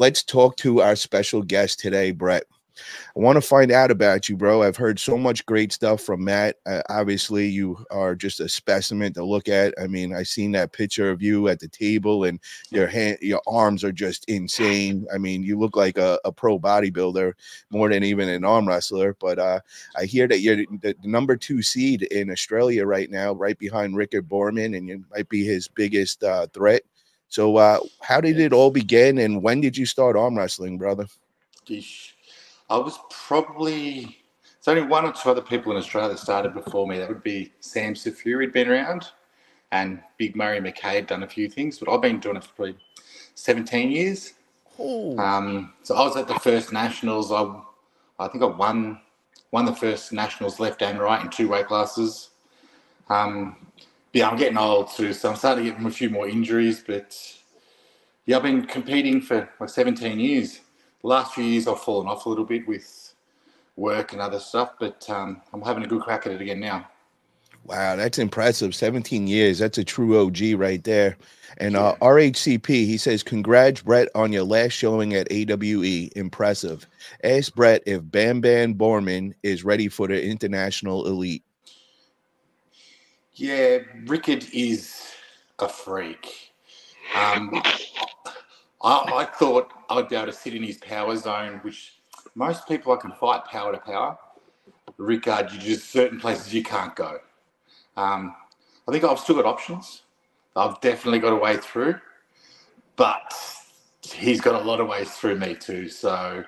Let's talk to our special guest today, Brett. I want to find out about you, bro. I've heard so much great stuff from Matt. Obviously, you are just a specimen to look at. I mean, I seen that picture of you at the table, and your arms are just insane. I mean, you look like a pro bodybuilder more than even an arm wrestler. But I hear that you're the #2 seed in Australia right now, right behind Riekerd Bornman, and you might be his biggest threat. So how did it all begin, and when did you start arm wrestling, brother? Geesh. I was probably, it's only one or two other people in Australia that started before me. That would be Sam Sifuri had been around, and Big Murray McKay had done a few things, but I've been doing it for probably 17 years. So I was at the first nationals. I think I won the first nationals left and right in 2 weight classes. Yeah, I'm getting old too, so I'm starting to get a few more injuries, but yeah, I've been competing for like 17 years. The last few years I've fallen off a little bit with work and other stuff, but I'm having a good crack at it again now. Wow, that's impressive. 17 years. That's a true OG right there. And RHCP, he says, congrats, Brett, on your last showing at AWE. Impressive. Ask Brett if Bam Bam Bornman is ready for the international elite. Yeah, Riekerd is a freak. I thought I'd be able to sit in his power zone, which most people I can fight power to power. Riekerd, you just certain places you can't go. I think I've still got options. I've definitely got a way through, but he's got a lot of ways through me too. So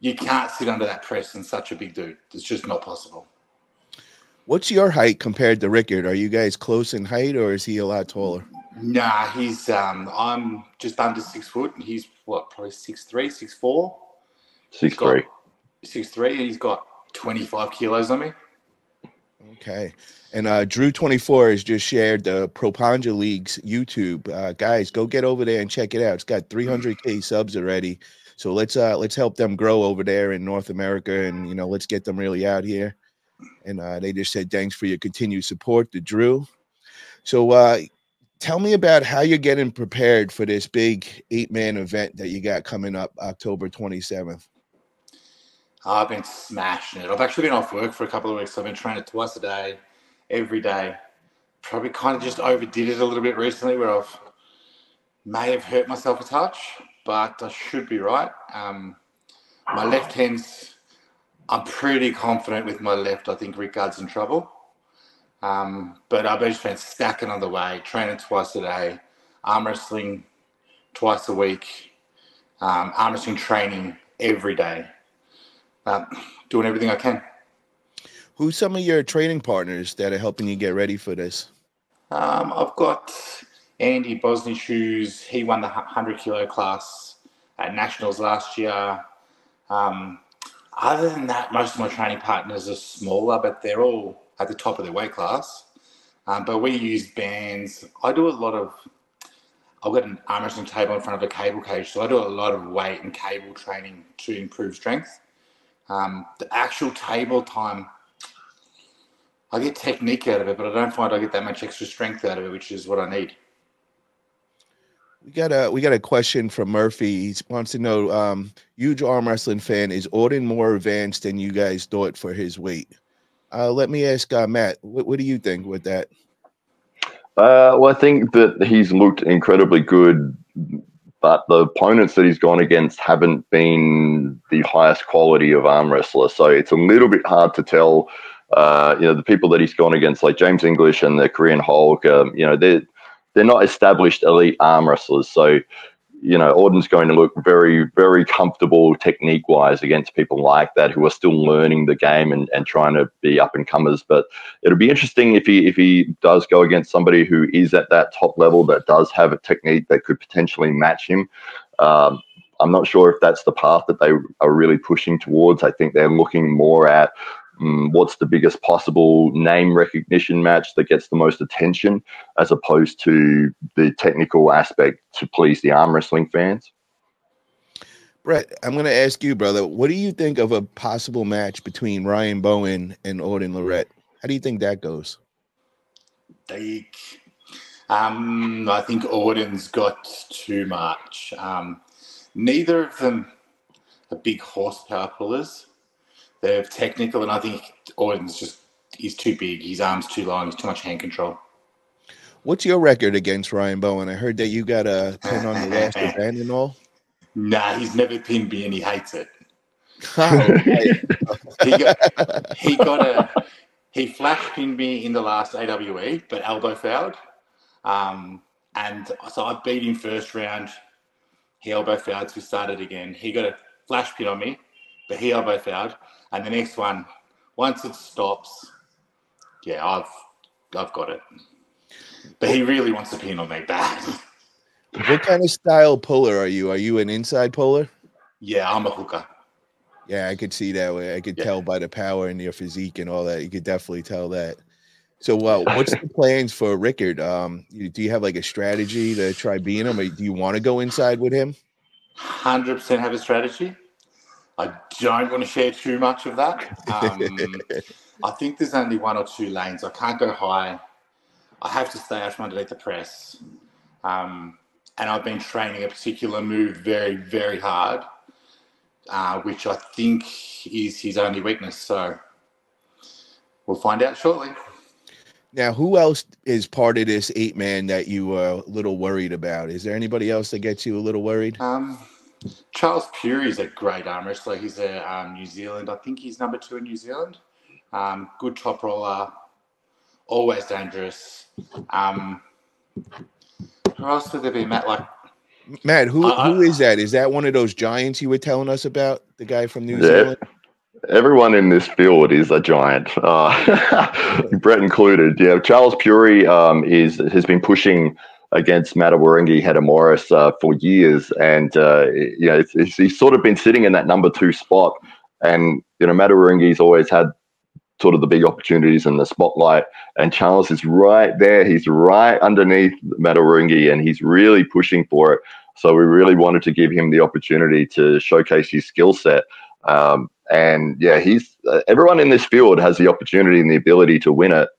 you can't sit under that press and such a big dude. It's just not possible. What's your height compared to Riekerd? Are you guys close in height, or is he a lot taller? Nah, he's I'm just under 6 foot, and he's what, probably 6'3", 6'4", 6'3", and he's got 25 kilos on me. Okay, and Drew24 has just shared the Propanja League's YouTube. Guys, go get over there and check it out. It's got 300K subs already, so let's help them grow over there in North America, and you know, let's get them really out here. And they just said thanks for your continued support to Drew. So tell me about how you're getting prepared for this big 8-man event that you got coming up October 27th. I've been smashing it. I've actually been off work for a couple of weeks. So I've been training twice a day, every day. Probably kind of just overdid it a little bit recently, where I've may have hurt myself a touch, but I should be right. My left hand's, I'm pretty confident with my left. I think Riekerd's in trouble. But I've just been stacking on the way, training twice a day, arm wrestling twice a week, arm wrestling training every day, doing everything I can. Who's some of your training partners that are helping you get ready for this? I've got Andy Bosnich, who's, he won the 100-kilo class at Nationals last year. Other than that, most of my training partners are smaller, but they're all at the top of their weight class. But we use bands. I do a lot of, I've got an arm wrestling table in front of a cable cage, so I do a lot of weight and cable training to improve strength. The actual table time, I get technique out of it, but I don't find I get that much extra strength out of it, which is what I need. We got a question from Murphy. He wants to know, huge arm wrestling fan, is Auden more advanced than you guys thought for his weight? Let me ask Matt, what do you think with that? Well, I think that he's looked incredibly good, but the opponents that he's gone against haven't been the highest quality of arm wrestler. So it's a little bit hard to tell. You know, the people that he's gone against, like James English and the Korean Hulk, you know, they're not established elite arm wrestlers. So, you know, Auden's going to look very, very comfortable technique-wise against people like that who are still learning the game and trying to be up-and-comers. But it'll be interesting if he does go against somebody who is at that top level that does have a technique that could potentially match him. I'm not sure if that's the path that they are really pushing towards. I think they're looking more at what's the biggest possible name recognition match that gets the most attention, as opposed to the technical aspect to please the arm wrestling fans. Brett, I'm going to ask you, brother, what do you think of a possible match between Ryan Bowen and Auden Lorette? How do you think that goes? I think Auden's got too much. neither of them are big horsepower pullers. They're technical, and I think Auden's just, he's too big. His arm's too long. He's too much hand control. What's your record against Ryan Bowen? I heard that you got a pin on the last event and all. Nah, he's never pinned me, and he hates it. He flash pinned me in the last AWE, but elbow fouled. And so I beat him first round. He elbow fouled, so we started again. He got a flash pin on me, but he elbow fouled. And the next one, once it stops, yeah, I've got it. But he really wants the pin on me bad. What kind of style puller are you? Are you an inside puller? Yeah, I'm a hooker. Yeah, I could see that way. I could tell by the power and your physique and all that. You could definitely tell that. So, what's the plans for Riekerd? Do you have like a strategy to try beating him? Or do you want to go inside with him? 100% have a strategy. I don't want to share too much of that. I think there's only one or two lanes. I can't go high. I have to stay out from underneath the press. And I've been training a particular move very, very hard, which I think is his only weakness. So we'll find out shortly. Now, who else is part of this 8-man that you are a little worried about? Is there anybody else that gets you a little worried? Charles Pury is a great arm wrestler. He's a New Zealand. I think he's number 2 in New Zealand. Good top roller. Always dangerous. Who else would there be, Matt? Matt, who is that? Is that one of those giants you were telling us about? The guy from New Zealand? Everyone in this field is a giant, Brett included. Yeah, Charles Pury has been pushing against Matawarungi Hadamoris for years, and he's sort of been sitting in that number 2 spot. And Matawarungi's always had sort of the big opportunities in the spotlight, and Charles is right there. He's right underneath Matawarungi, and he's really pushing for it. So we really wanted to give him the opportunity to showcase his skill set. And yeah, everyone in this field has the opportunity and the ability to win it.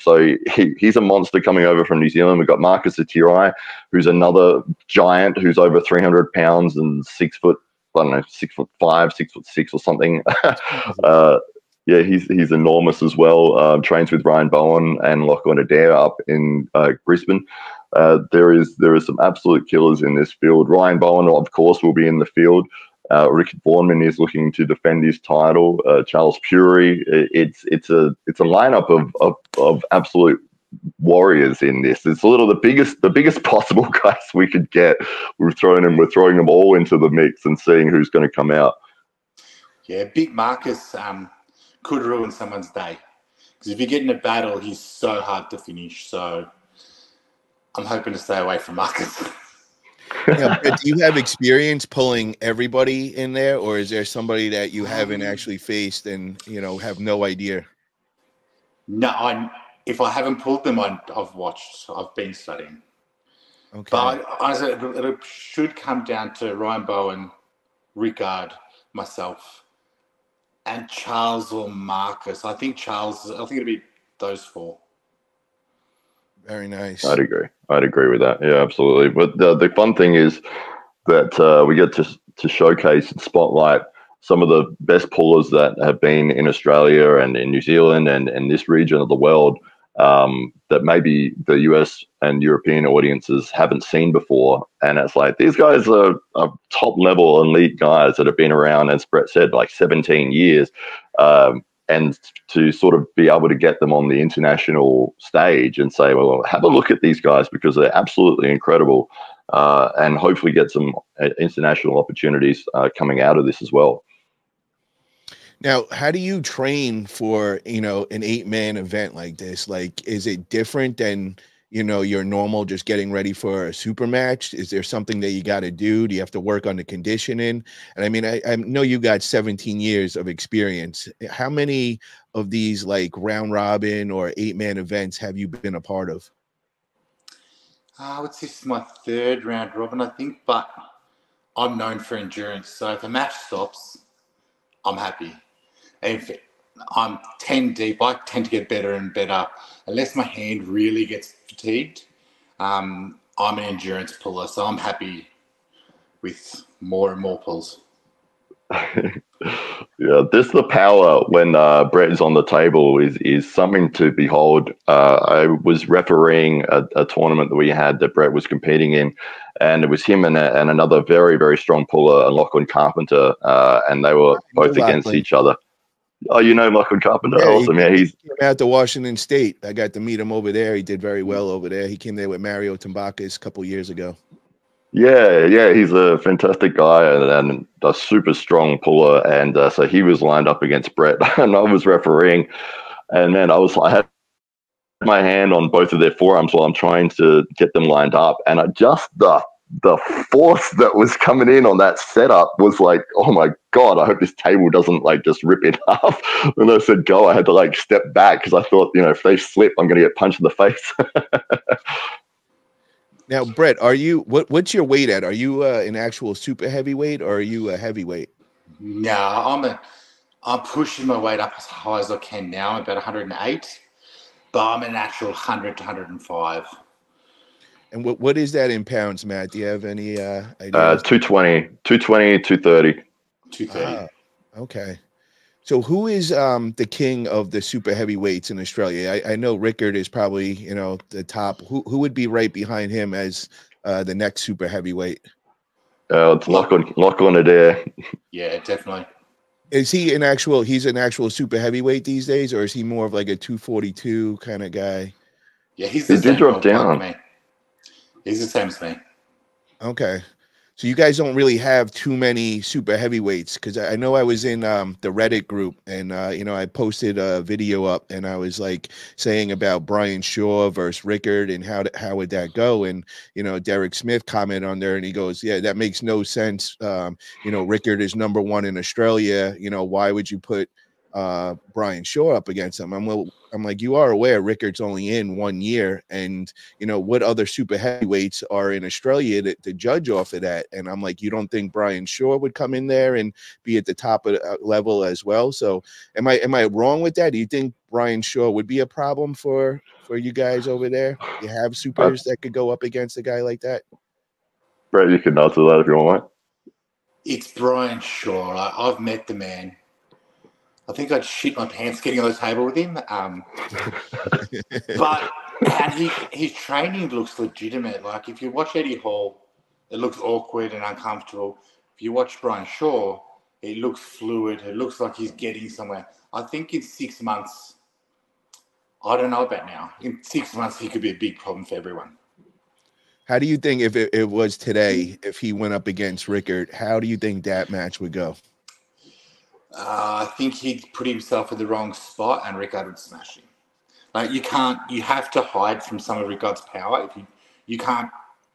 So he's a monster coming over from New Zealand. We've got Marcus Atirai, who's another giant who's over 300 pounds and 6 foot, I don't know, 6 foot 5, 6 foot 6 or something. Yeah, he's enormous as well. Trains with Ryan Bowen and Lachlan Adair up in Brisbane. There is some absolute killers in this field. Ryan Bowen, of course, will be in the field. Riekerd Bornman is looking to defend his title. Charles Pury. It's a lineup of absolute warriors in this. It's sort of the biggest possible guys we could get. We're throwing them all into the mix and seeing who's going to come out. Yeah, Big Marcus could ruin someone's day, because if you get in a battle, he's so hard to finish. So I'm hoping to stay away from Marcus. Yeah, Brett, do you have experience pulling everybody in there, or is there somebody that you haven't actually faced and have no idea? No, if I haven't pulled them, I've watched. I've been studying. Okay. But honestly, it should come down to Ryan Bowen, Riekerd, myself, and Charles or Marcus. I think it'll be those 4. Very nice. I'd agree with that. Yeah, absolutely. But the fun thing is that we get to showcase and spotlight some of the best pullers that have been in Australia and in New Zealand and this region of the world that maybe the US and European audiences haven't seen before. And it's like, these guys are top-level elite guys that have been around, as Brett said, like 17 years. And to sort of be able to get them on the international stage and say, well, have a look at these guys because they're absolutely incredible, and hopefully get some international opportunities coming out of this as well. Now, how do you train for, an 8-man event like this? Like, is it different than, your normal just getting ready for a super match? Is there something that you got to do? Do you have to work on the conditioning? And I mean, I know you got 17 years of experience. How many of these like round robin or 8-man events have you been a part of? I would say this is my 3rd round robin, I think, but I'm known for endurance. So if a match stops, I'm happy. If I'm 10 deep, I tend to get better and better. Unless my hand really gets fatigued, I'm an endurance puller, so I'm happy with more and more pulls. Yeah, just the power when Brett is on the table is something to behold. I was refereeing a tournament that we had that Brett was competing in, and it was him and another very, very strong puller, Lachlan Carpenter, and they were both against each other. Oh, you know Michael Carpenter? Yeah, awesome. Yeah, he came out to Washington State. I got to meet him over there. He did very well over there. He came there with Mario Timbacus a couple years ago. Yeah, yeah, he's a fantastic guy and a super strong puller. And so he was lined up against Brett, and I was refereeing. And then I had my hand on both of their forearms while I'm trying to get them lined up, and I just the force that was coming in on that setup was like, oh my God, I hope this table doesn't like just rip it off. When I said go, I had to like step back because I thought, you know, if they slip, I'm going to get punched in the face. Now, Brett, are you, what's your weight at? Are you an actual super heavyweight or are you a heavyweight? No, I'm pushing my weight up as high as I can now. I'm about 108, but I'm an actual 100 to 105. And what is that in pounds, Matt? Do you have any ideas? 220, 230. 230. Okay. So who is the king of the super heavyweights in Australia? I know Riekerd is probably, you know, the top. Who would be right behind him as the next super heavyweight? It's Lachlan Adair. Yeah, definitely. Is he an actual, he's an actual super heavyweight these days, or is he more of like a 242 kind of guy? Yeah, he did drop down. Man. He's the same as me. Okay. So you guys don't really have too many super heavyweights, because I know I was in the Reddit group, and, you know, I posted a video up, and I was, like, saying about Brian Shaw versus Riekerd and how would that go? And, you know, Derek Smith commented on there, and he goes, yeah, that makes no sense. You know, Riekerd is #1 in Australia. You know, why would you put Brian Shaw up against him? I'm like, you are aware Riekerd's only in 1 year, and you know what other super heavyweights are in Australia to judge off of that. And I'm like, you don't think Brian Shaw would come in there and be at the top of the level as well? So am I wrong with that? Do you think Brian Shaw would be a problem for you guys over there? You have supers that could go up against a guy like that? Brett, you can answer that if you want. It's Brian Shaw. I've met the man. I think I'd shit my pants getting on the table with him. But and his training looks legitimate. Like, if you watch Eddie Hall, it looks awkward and uncomfortable. If you watch Brian Shaw, it looks fluid. It looks like he's getting somewhere. I think in 6 months, I don't know about now. In 6 months, he could be a big problem for everyone. How do you think if it was today, if he went up against Riekerd, how do you think that match would go? I think he'd put himself in the wrong spot and Riekerd would smash him. Like, you have to hide from some of Riekerd's power. If you can't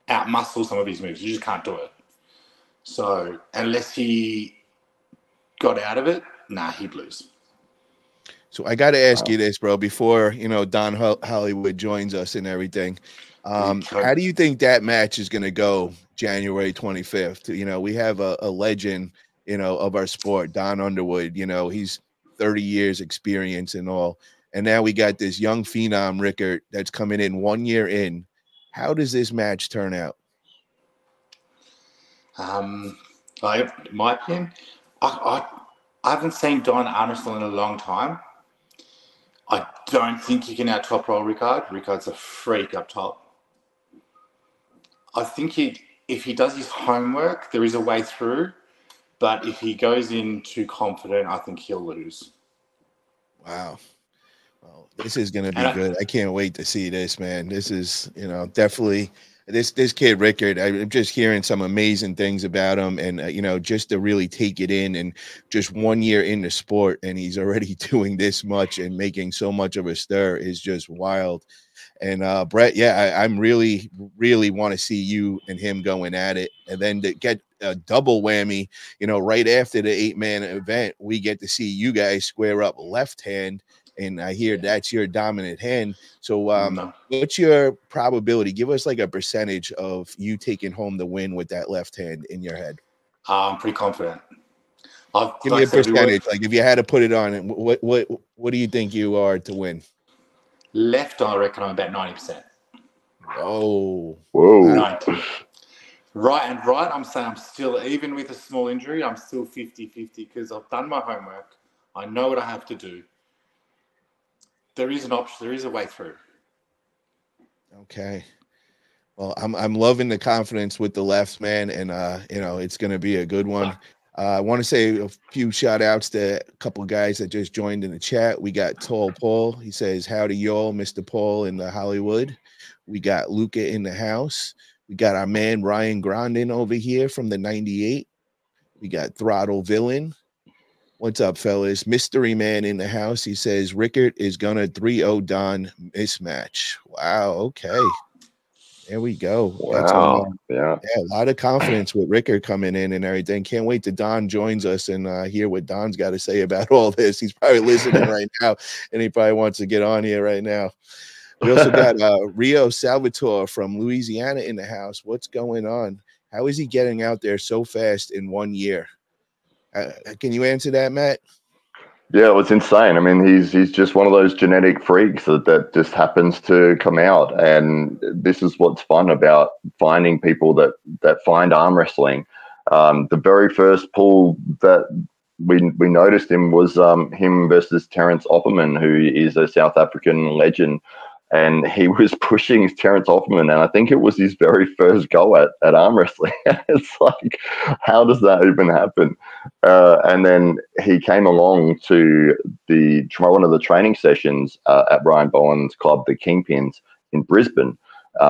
outmuscle some of his moves. You just can't do it. So unless he got out of it, nah, he'd lose. So I got to ask you this, bro, before, you know, Don Hollywood joins us and everything. How do you think that match is going to go January 25th? You know, we have a legend, you know, of our sport, Don Underwood. You know, he's 30 years experience and all. And now we got this young phenom, Riekerd, that's coming in 1 year in. How does this match turn out? My opinion, I haven't seen Don Underwood in a long time. I don't think he can out-top roll Riekerd. Riekerd's a freak up top. I think if he does his homework, there is a way through. But if he goes in too confident, I think he'll lose. Wow. Well, this is going to be good. I can't wait to see this, man. This is, you know, definitely this kid Riekerd. I'm just hearing some amazing things about him, and, you know, just to really take it in, and just 1 year in the sport, and he's already doing this much and making so much of a stir is just wild. And Brett, yeah, I'm really, really want to see you and him going at it, and then to get a double whammy, you know, right after the 8-man event, we get to see you guys square up left hand, and I hear that's your dominant hand. So what's your probability? Give us like a percentage of you taking home the win with that left hand in your head. I'm pretty confident. Give me a percentage. Like, if you had to put it on, what do you think you are to win? Left, I reckon I'm about 90%. Oh, whoa. 90. Right and right, I'm saying I'm still, even with a small injury, I'm still 50-50 because I've done my homework. I know what I have to do. There is an option. There is a way through. Okay. Well, I'm loving the confidence with the lefts, man, and you know it's going to be a good one. I want to say a few shout outs to a couple of guys that just joined in the chat. We got Toll Paul. He says, "Howdy, y'all, Mr. Paul in the Hollywood." We got Luca in the house. We got our man Ryan Grondin over here from the 98. We got Throttle Villain. What's up, fellas? Mystery Man in the house. He says Riekerd is gonna 3-0 Don mismatch. Wow. Okay. There we go. Wow. That's yeah, a lot of confidence with Riekerd coming in and everything. Can't wait till Don joins us and hear what Don's got to say about all this. He's probably listening right now, and he probably wants to get on here right now. We also got Rio Salvatore from Louisiana in the house. What's going on? How is he getting out there so fast in 1 year? Can you answer that, Matt? Yeah, it was insane. I mean, he's just one of those genetic freaks that just happens to come out. And this is what's fun about finding people that find arm wrestling. The very first pull that we noticed him was him versus Terence Opperman, who is a South African legend. And he was pushing Terence Opperman, and I think it was his very first go at arm wrestling. It's like, how does that even happen? And then he came along to one of the training sessions at Ryan Bowen's club, the Kingpins, in Brisbane,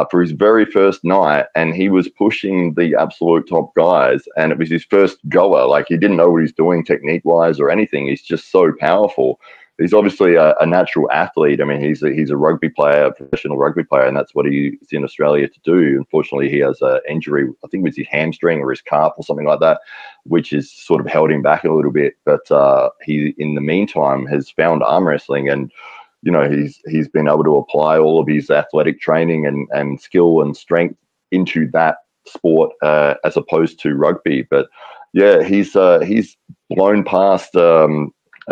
for his very first night, and he was pushing the absolute top guys, and it was his first goer. Like, he didn't know what he's doing technique-wise or anything. He's just so powerful. He's obviously a natural athlete. I mean, he's a rugby player, a professional rugby player, and that's what he's in Australia to do. Unfortunately, he has an injury, I think it was his hamstring or his calf or something like that, which has sort of held him back a little bit. But he, in the meantime, has found arm wrestling, and you know, he's been able to apply all of his athletic training and skill and strength into that sport as opposed to rugby. But yeah, he's blown past.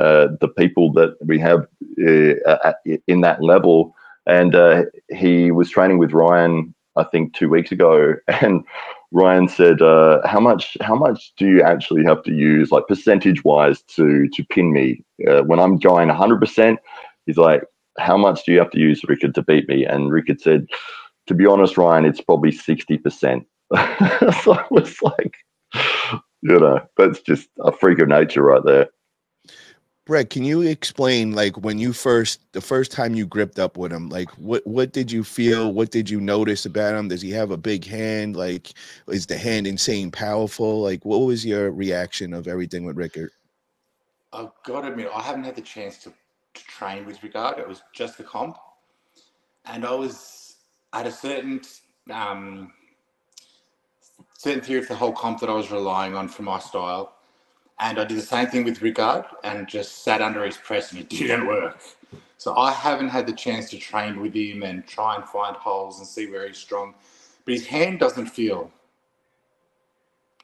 The people that we have in that level, and he was training with Ryan, I think, 2 weeks ago, and Ryan said, "How much do you actually have to use, like percentage-wise, to pin me when I'm going 100%?" He's like, "How much do you have to use, Riekerd, to beat me?" And Riekerd said, "To be honest, Ryan, it's probably 60%." So I was like, you know, that's just a freak of nature right there. Brett, can you explain, like, when you the first time you gripped up with him, like, what did you feel? What did you notice about him? Does he have a big hand? Like, is the hand insane powerful? Like, what was your reaction of everything with Riekerd? I've got to admit, I haven't had the chance to train with Riekerd. It was just the comp. And I was at a certain theory of the whole comp that I was relying on for my style. And I did the same thing with Riekerd and just sat under his press, and it didn't work. So I haven't had the chance to train with him and try and find holes and see where he's strong. But his hand doesn't feel,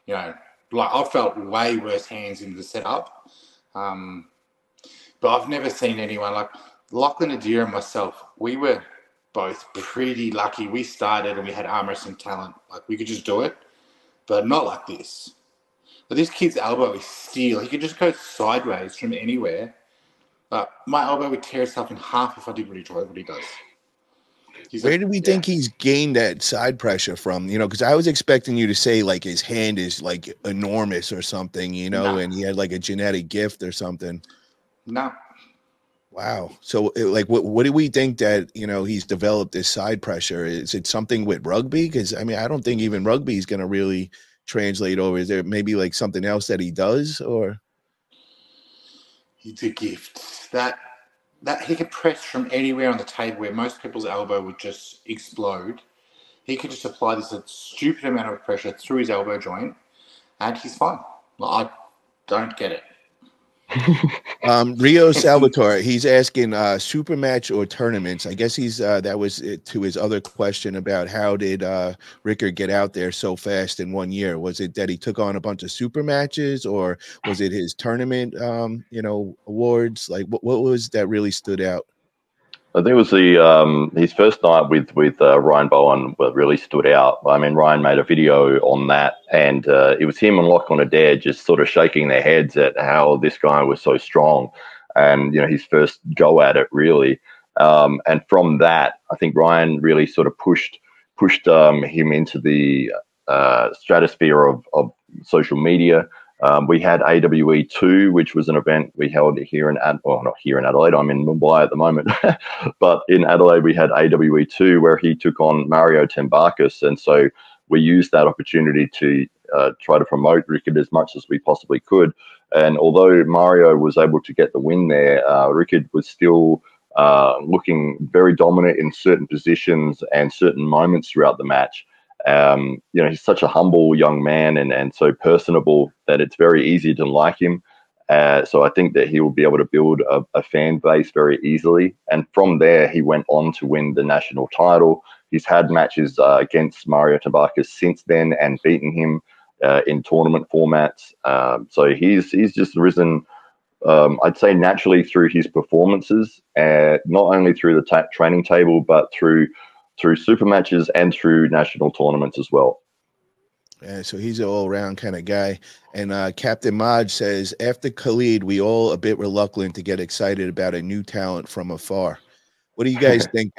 you know, like, I felt way worse hands in the setup. But I've never seen anyone like Lachlan Adair and myself. We were both pretty lucky. We started and we had arm wrestling talent. Like, we could just do it, but not like this. But this kid's elbow is steel. He could just go sideways from anywhere. My elbow would tear itself in half if I did what he does. Where do we think he's gained that side pressure from? You know, because I was expecting you to say, like, his hand is, like, enormous or something, you know, and he had, like, a genetic gift or something. No. Wow. So, like, what do we think that, you know, he's developed this side pressure? Is it something with rugby? Because, I mean, I don't think even rugby is going to really – translate over. Is there maybe like something else that he does, or it's a gift that he could press from anywhere on the table where most people's elbow would just explode? He could just apply this stupid amount of pressure through his elbow joint, and he's fine. Like, I don't get it. Rio Salvatore, he's asking super match or tournaments. I guess he's that was it to his other question about how did Riekerd get out there so fast in 1 year. Was it that he took on a bunch of super matches, or was it his tournament you know, awards? Like, what was that really stood out? I think it was the his first night with Ryan Bowen really stood out. I mean, Ryan made a video on that, and it was him and Lachlan Adair just sort of shaking their heads at how this guy was so strong, and you know, his first go at it really. And from that, I think Ryan really sort of pushed him into the stratosphere of social media. We had AWE2, which was an event we held here in Adelaide. Well, not here in Adelaide. I'm in Mumbai at the moment. But in Adelaide, we had AWE2, where he took on Mario Timbacus. And so we used that opportunity to try to promote Riekerd as much as we possibly could. And although Mario was able to get the win there, Riekerd was still looking very dominant in certain positions and certain moments throughout the match. You know, he's such a humble young man and so personable that it's very easy to like him. So I think that he will be able to build a fan base very easily. And from there, he went on to win the national title. He's had matches against Mario Timbacus since then and beaten him in tournament formats. So he's just risen, I'd say, naturally through his performances, not only through the training table, but through super matches and through national tournaments as well. Yeah, so he's an all-round kind of guy. And Captain Maj says, after Khalid, we all a bit reluctant to get excited about a new talent from afar. What do you guys think,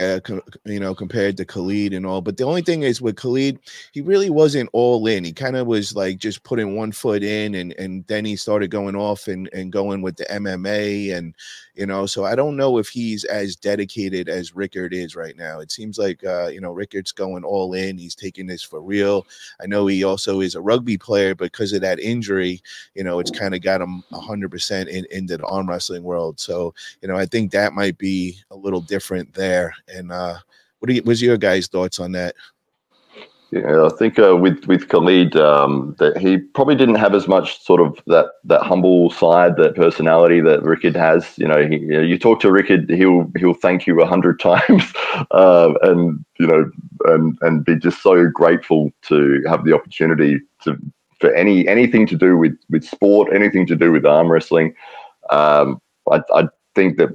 you know, compared to Khalid and all? But the only thing is with Khalid, he really wasn't all in. He kind of was like just putting one foot in, and then he started going off and going with the MMA. And, you know, so I don't know if he's as dedicated as Riekerd is right now. It seems like, you know, Riekerd's going all in. He's taking this for real. I know he also is a rugby player, but because of that injury, you know, it's kind of got him 100% into the arm wrestling world. So, you know, I think that might be a little different there. And what's your guys' thoughts on that? Yeah, I think with Khalid, that he probably didn't have as much sort of that humble side, that personality that Riekerd has. You know, you talk to Riekerd, he'll thank you 100 times, and you know, and be just so grateful to have the opportunity for anything to do with sport, anything to do with arm wrestling. I think that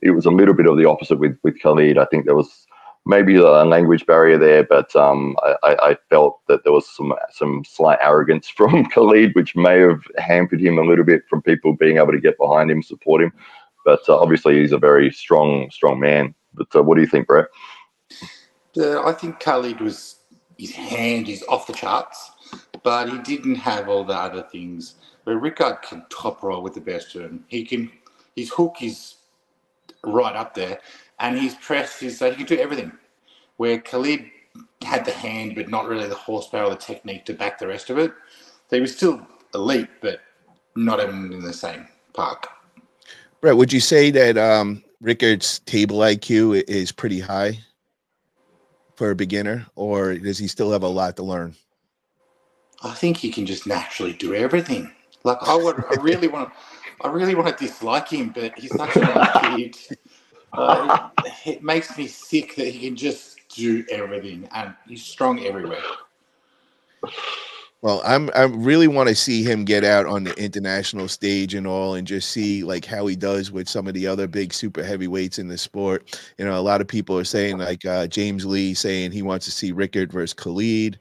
it was a little bit of the opposite with Khalid. I think there was maybe a language barrier there, but I felt that there was some slight arrogance from Khalid, which may have hampered him a little bit from people being able to get behind him, support him. But obviously, he's a very strong man. But what do you think, Brett? I think Khalid was, his hand is off the charts, but he didn't have all the other things. But Riekerd can top roll with the best of him. He can. His hook is right up there, and his press is so he can do everything. Where Khalid had the hand, but not really the horsepower or the technique to back the rest of it. So he was still elite, but not even in the same park. Brett, would you say that Riekerd's table IQ is pretty high for a beginner, or does he still have a lot to learn? I think he can just naturally do everything. Like I really want to dislike him, but he's such a nice kid. It makes me sick that he can just do everything, and he's strong everywhere. Well, I really want to see him get out on the international stage and all, and just see like how he does with some of the other big super heavyweights in the sport. You know, a lot of people are saying, like James Lee saying he wants to see Riekerd versus Khalid.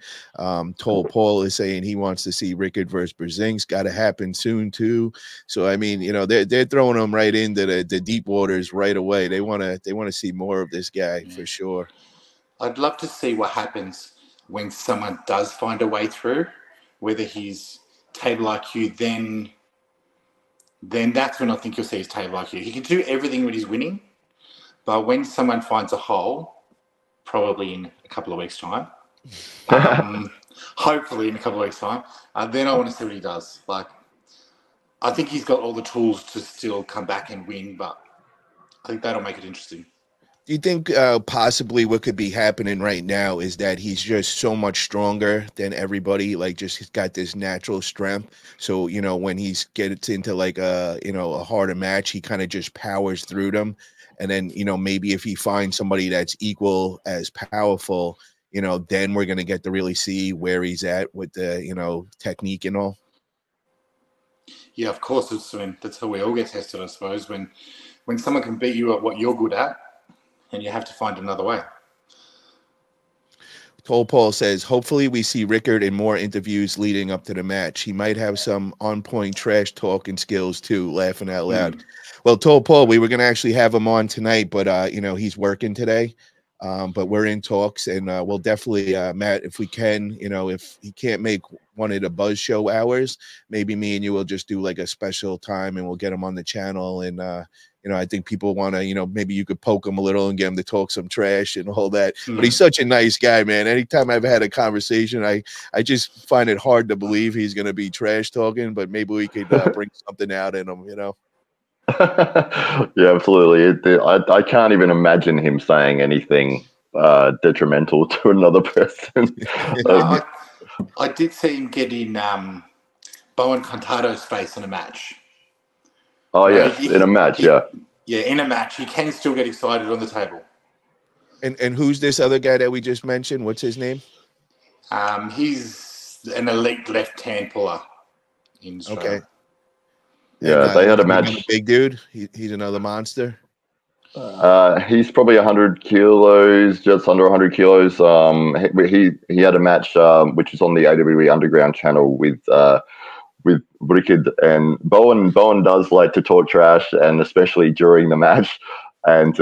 Toll Paul is saying he wants to see Riekerd versus Brzezink's got to happen soon too. So I mean, you know, they're throwing him right into the deep waters right away. They want to see more of this guy for sure. I'd love to see what happens when someone does find a way through. Whether he's table IQ, then that's when I think you'll see his table IQ. He can do everything when he's winning, but when someone finds a hole, probably in a couple of weeks' time, hopefully in a couple of weeks' time, then I want to see what he does. Like, I think he's got all the tools to still come back and win, but I think that'll make it interesting. Do you think possibly what could be happening right now is that he's just so much stronger than everybody, like just he's got this natural strength. So, you know, when he gets into like a, you know, a harder match, he kind of just powers through them. And then, you know, maybe if he finds somebody that's equal as powerful, you know, then we're going to get to really see where he's at with the, you know, technique and all. Yeah, of course. That's how we all get tested, I suppose. When someone can beat you at what you're good at, and you have to find another way. Toll Paul says, hopefully we see Riekerd in more interviews leading up to the match. He might have some on-point trash talking skills too, laughing out loud. Well, Toll Paul, we were going to actually have him on tonight, but, you know, he's working today. But we're in talks, and we'll definitely, Matt, if we can, you know, if he can't make one of the Buzz Show hours, maybe me and you will just do like a special time and we'll get him on the channel. And, you know, I think people want to, you know, maybe you could poke him a little and get him to talk some trash and all that. But he's such a nice guy, man. Anytime I've had a conversation, I just find it hard to believe he's going to be trash talking, but maybe we could bring something out in him, you know. Yeah, absolutely. I can't even imagine him saying anything detrimental to another person. I did see him get in Bowen Contato's face in a match. Oh, yeah, in a match, yeah. Yeah, in a match. He can still get excited on the table. And who's this other guy that we just mentioned? What's his name? He's an elite left-hand puller in Australia. Okay. Yeah, and, they had a match. Big dude. He's another monster. He's probably 100 kilos, just under 100 kilos. He had a match, which is on the AWE Underground channel with Riekerd and Bowen. Bowen does like to talk trash, and especially during the match. And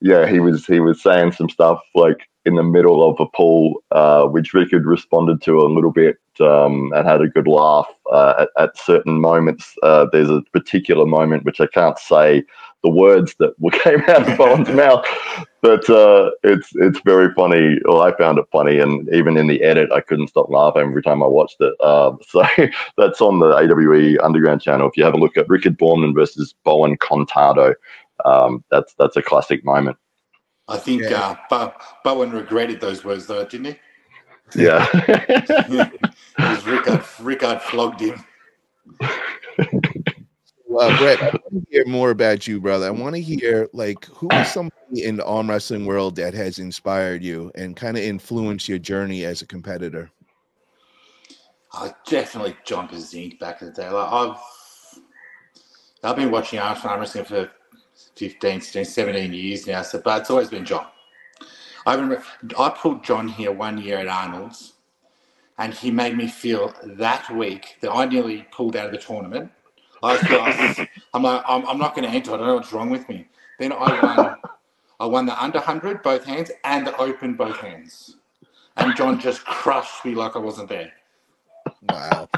yeah, he was saying some stuff like in the middle of a pool, which Riekerd responded to a little bit. And had a good laugh at certain moments. There's a particular moment which I can't say the words that came out of Bowen's mouth, but it's very funny. Well, I found it funny, and even in the edit, I couldn't stop laughing every time I watched it. So that's on the AWE Underground channel. If you have a look at Riekerd Bornman versus Bowen Contato, that's a classic moment. I think Bowen regretted those words, though, didn't he? Yeah. Riekerd flogged him. Well, Brett, I want to hear more about you, brother. I want to hear, like, who is somebody in the arm wrestling world that has inspired you and kind of influenced your journey as a competitor? Definitely John Brzenk back in the day. Like, I've been watching arm wrestling for 15, 16, 17 years now, so, but it's always been John. I remember I pulled John here one year at Arnold's, and he made me feel that week that I nearly pulled out of the tournament. I'm like, I'm not going to enter. I don't know what's wrong with me. Then I won the under 100 both hands and the open both hands, and John just crushed me like I wasn't there. Wow.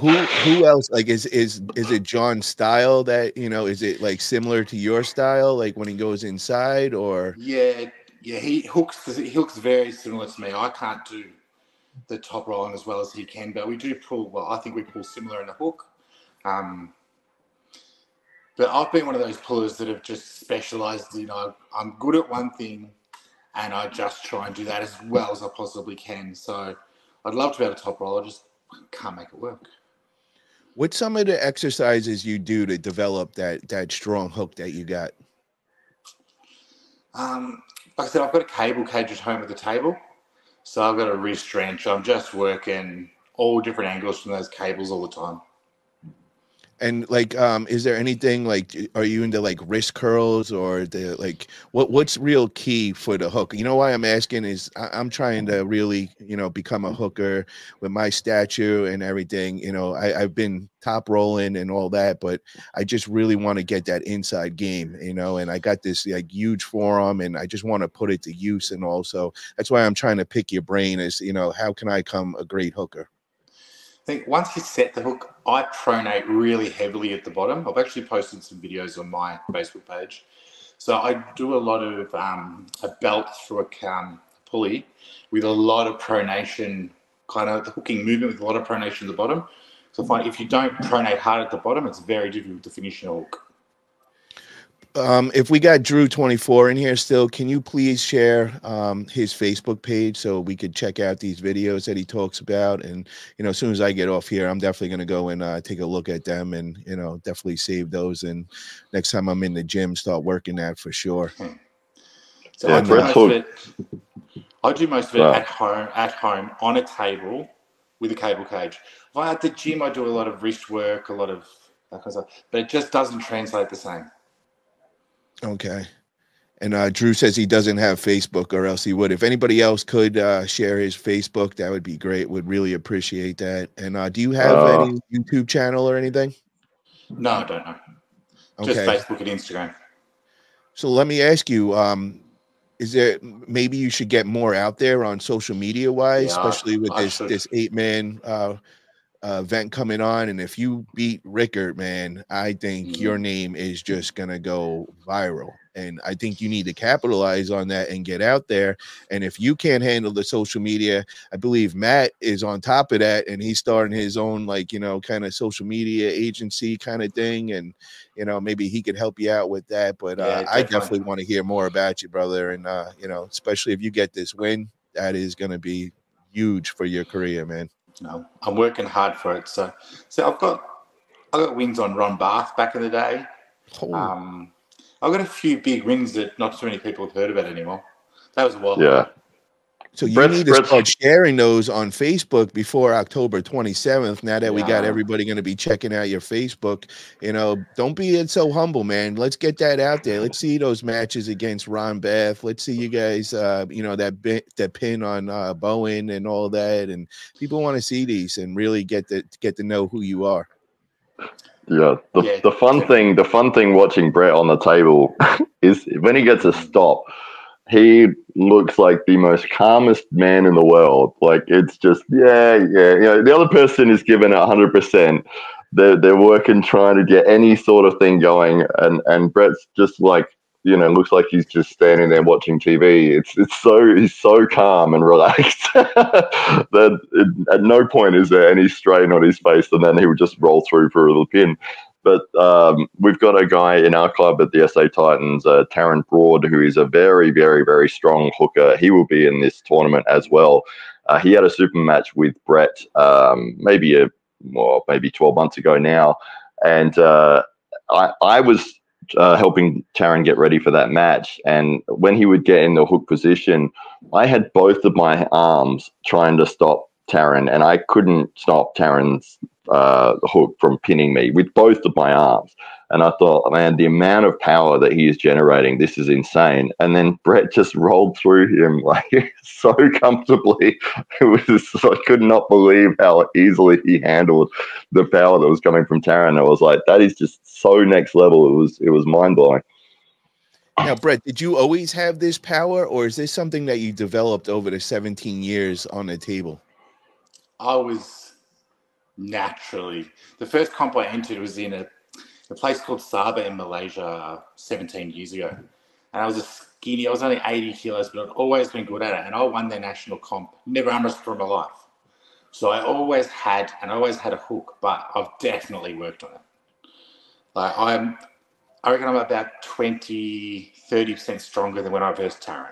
Who else, like, is it John's style that, you know, is it like similar to your style, like when he goes inside, or? Yeah, he hooks very similar to me. I can't do the top rolling as well as he can, but we do pull, well, I think we pull similar in the hook. But I've been one of those pullers that have just specialized in, I'm good at one thing and I just try and do that as well as I possibly can. So I'd love to be able to top roll. I just can't make it work. What's some of the exercises you do to develop that strong hook that you got? Like I said, I've got a cable cage at home at the table, so I've got a wrist wrench. I'm just working all different angles from those cables all the time. And like, is there anything like, are you into like wrist curls or the like? What's real key for the hook? You know why I'm asking is I'm trying to really, you know, become a hooker with my stature and everything. You know, I've been top rolling and all that, but I just really want to get that inside game, you know. And I got this like huge forearm, and I just want to put it to use, and also that's why I'm trying to pick your brain is, you know, how can I become a great hooker? I think once you set the hook, I pronate really heavily at the bottom. I've actually posted some videos on my Facebook page. So I do a lot of a belt through a pulley with a lot of pronation, kind of the hooking movement with a lot of pronation at the bottom. So I find if you don't pronate hard at the bottom, it's very difficult to finish your hook. If we got Drew24 in here still, can you please share his Facebook page so we could check out these videos that he talks about? And, you know, as soon as I get off here, I'm definitely going to go and take a look at them and, you know, definitely save those. And next time I'm in the gym, start working that for sure. So yeah, I do most of it wow. at home on a table with a cable cage. Well, at the gym, I do a lot of wrist work, a lot of that kind of stuff, but it just doesn't translate the same. Okay. And Drew says he doesn't have Facebook, or else he would. If anybody else could share his Facebook, that would be great. Would really appreciate that. And do you have any YouTube channel or anything? No, I don't know. Okay. Just Facebook and Instagram. So let me ask you, is there, maybe you should get more out there on social media wise, especially with this 8-man event coming on. And if you beat Riekerd, man, I think your name is just going to go viral. And I think you need to capitalize on that and get out there. And if you can't handle the social media, I believe Matt is on top of that, and he's starting his own, like, you know, kind of social media agency kind of thing. And, you know, maybe he could help you out with that. But I definitely want to hear more about you, brother. And, you know, especially if you get this win, that is going to be huge for your career, man. No, I'm working hard for it. So I've got wins on Ron Bath back in the day. Oh. I've got a few big wins that not so many people have heard about anymore. That was a while. Yeah. So you need to start sharing those on Facebook before October 27th. Now that we got everybody going to be checking out your Facebook, you know, don't be so humble, man. Let's get that out there. Let's see those matches against Ron Bath. Let's see you guys, you know, that pin on Bowen and all that. And people want to see these and really get to know who you are. Yeah, the fun thing watching Brett on the table is when he gets a stop, he looks like the most calmest man in the world. Like, it's just, you know, the other person is giving it 100%. They're working, trying to get any sort of thing going, and Brett's just like, you know, looks like he's just standing there watching TV. It's so, he's so calm and relaxed that at no point is there any strain on his face, and then he would just roll through for a little pin. But we've got a guy in our club at the SA Titans, Taryn Broad, who is a very, very, very strong hooker. He will be in this tournament as well. He had a super match with Brett maybe 12 months ago now, and I was helping Taryn get ready for that match, and when he would get in the hook position, I had both of my arms trying to stop Taryn, and I couldn't stop Taryn's hook from pinning me with both of my arms. And I thought, man, the amount of power that he is generating, this is insane. And then Brett just rolled through him like so comfortably. I could not believe how easily he handled the power that was coming from Taryn. I was like, that is just so next level. It was mind blowing. Now, Brett, did you always have this power, or is this something that you developed over the 17 years on the table? I was naturally, the first comp I entered was in a place called Sabah in Malaysia 17 years ago. And I was I was only 80 kilos, but I'd always been good at it. And I won their national comp, never arm wrestled in my life. So I always had, a hook, but I've definitely worked on it. Like, I reckon I'm about 20, 30% stronger than when I versed Taryn.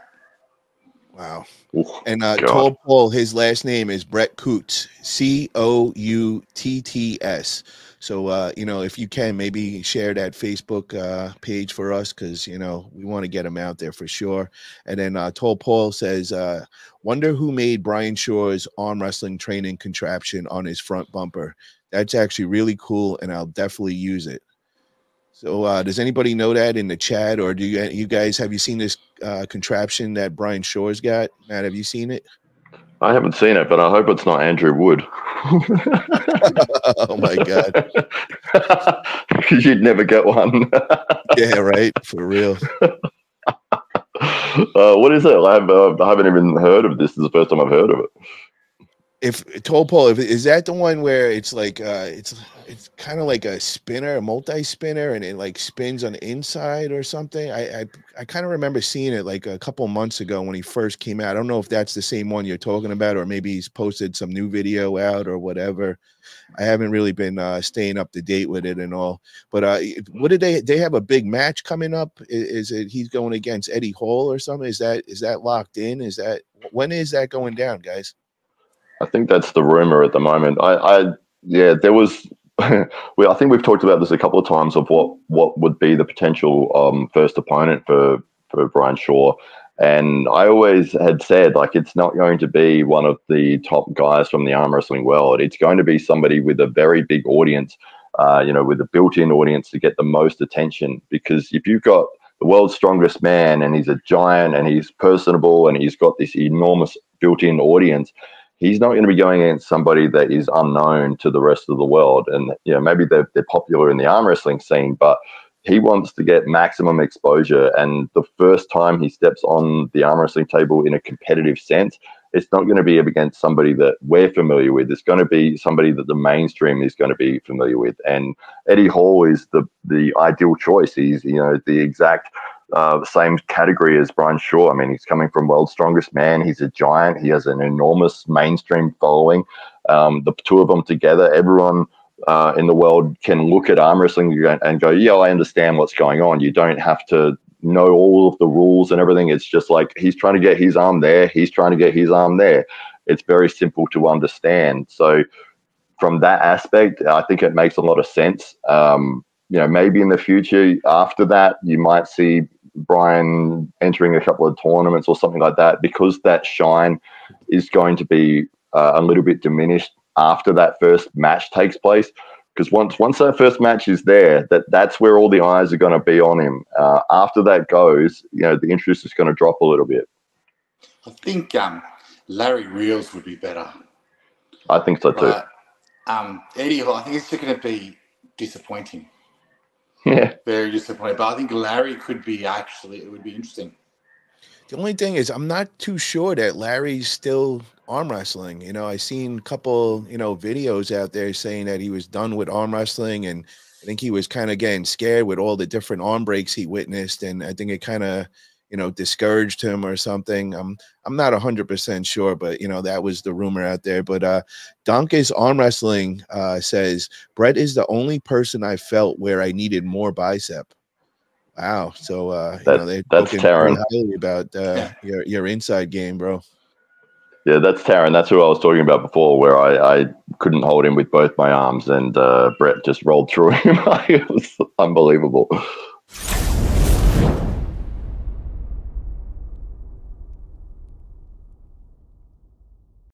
Wow. And Toll Paul, his last name is Brett Coutts, C-O-U-T-T-S. So, you know, if you can, maybe share that Facebook page for us, because, you know, we want to get him out there for sure. And then Toll Paul says, wonder who made Brian Shaw's arm wrestling training contraption on his front bumper. That's actually really cool, and I'll definitely use it. So does anybody know that in the chat, or do you guys, have you seen this contraption that Brian Shaw's got? Matt, have you seen it? I haven't seen it, but I hope it's not Andrew Wood. Oh, my God. You'd never get one. Yeah, right? For real. What is it? I haven't even heard of this. This is the first time I've heard of it. If Toll Paul, is that the one where it's like it's kind of like a spinner, a multi-spinner, and it like spins on the inside or something? I kind of remember seeing it like a couple months ago when he first came out. I don't know if that's the same one you're talking about, or maybe he's posted some new video out or whatever. I haven't really been staying up to date with it and all. But what did they have a big match coming up? Is it he's going against Eddie Hall or something? Is that locked in? When is that going down, guys? I think that's the rumor at the moment. I think we've talked about this a couple of times of what would be the potential first opponent for Brian Shaw. And I always had said, like, it's not going to be one of the top guys from the arm wrestling world. It's going to be somebody with a very big audience, you know, with a built-in audience to get the most attention. Because if you've got the world's strongest man, and he's a giant, and he's personable, and he's got this enormous built-in audience, he's not going to be going against somebody that is unknown to the rest of the world. And, you know, maybe they're popular in the arm wrestling scene, but he wants to get maximum exposure. And the first time he steps on the arm wrestling table in a competitive sense, it's not going to be against somebody that we're familiar with. It's going to be somebody that the mainstream is going to be familiar with. And Eddie Hall is the ideal choice. He's, you know, the exact same category as Brian Shaw. I mean, he's coming from World's Strongest Man. He's a giant. He has an enormous mainstream following. The two of them together, everyone in the world can look at arm wrestling and go, yeah, I understand what's going on. You don't have to know all of the rules and everything. It's just like, he's trying to get his arm there, he's trying to get his arm there. It's very simple to understand. So from that aspect, I think it makes a lot of sense. You know, maybe in the future after that, you might see Brian entering a couple of tournaments or something like that, because that shine is going to be a little bit diminished after that first match takes place. Because once that first match is there, that's where all the eyes are going to be on him. After that goes, you know, the interest is going to drop a little bit. I think Larry Reels would be better. I think so too. Eddie Hall, I think it's going to be disappointing. Yeah, very disappointing. But I think Larry could be actually, it would be interesting. The only thing is, I'm not too sure that Larry's still arm wrestling. You know, I seen a couple, you know, videos out there saying that he was done with arm wrestling, and I think he was kind of getting scared with all the different arm breaks he witnessed, and I think it kind of, you know, discouraged him or something. I'm not 100% sure, but, you know, that was the rumor out there. But Donkey's Arm Wrestling says, Brett is the only person I felt where I needed more bicep. Wow. So, you know, they're talking highly about your inside game, bro. Yeah, that's Taryn. That's who I was talking about before, where I couldn't hold him with both my arms, and Brett just rolled through him. It was unbelievable.